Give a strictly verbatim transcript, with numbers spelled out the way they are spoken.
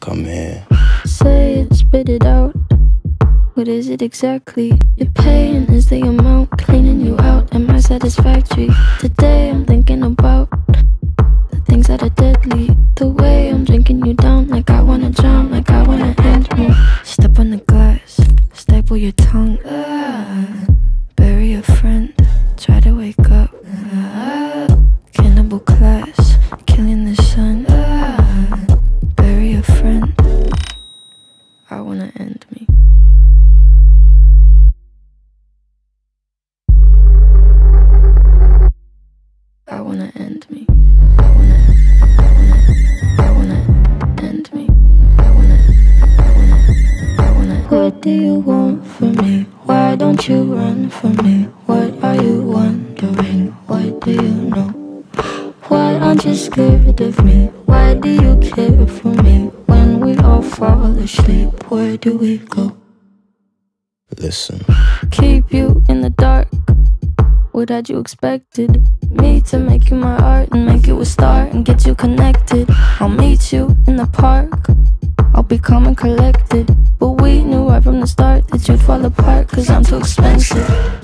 Come here. Say it, spit it out. What is it exactly you're paying? Is the amount cleaning you out? Am I satisfactory? Today I'm thinking about the things that are deadly. The way I'm drinking you down, like I wanna drown, like I wanna end me. Step on the glass, staple your tongue. Ah, bury a friend, try to wake up. Ah, cannibal class, killing the sun. Ah, bury a friend, I wanna end me. I wanna end me. I wanna, I wanna, I wanna end me. I wanna, I wanna, I wanna. What do you want from me? Why don't you run from me? What are you wondering? What do you know? Why aren't you scared of me? Why do you care for me? When we all fall asleep, where do we go? Listen. Keep you in the dark. What had you expected? Me to make you my art and make you a star and get you connected. I'll meet you in the park, I'll be calm and collected. But we knew right from the start that you'd fall apart, cause I'm too expensive.